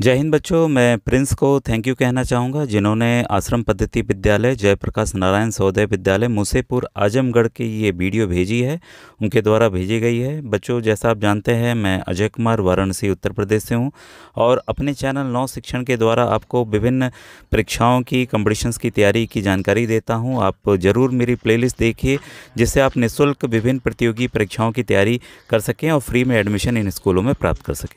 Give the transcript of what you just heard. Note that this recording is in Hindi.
जय हिंद बच्चों, मैं प्रिंस को थैंक यू कहना चाहूँगा जिन्होंने आश्रम पद्धति विद्यालय जयप्रकाश नारायण सर्वोदय विद्यालय मुसेपुर आजमगढ़ की ये वीडियो भेजी है, उनके द्वारा भेजी गई है। बच्चों, जैसा आप जानते हैं, मैं अजय कुमार वाराणसी उत्तर प्रदेश से हूँ और अपने चैनल नव शिक्षण के द्वारा आपको विभिन्न परीक्षाओं की कॉम्पिटिशन्स की तैयारी की जानकारी देता हूँ। आप ज़रूर मेरी प्लेलिस्ट देखिए जिससे आप निःशुल्क विभिन्न प्रतियोगी परीक्षाओं की तैयारी कर सकें और फ्री में एडमिशन इन स्कूलों में प्राप्त कर सकें।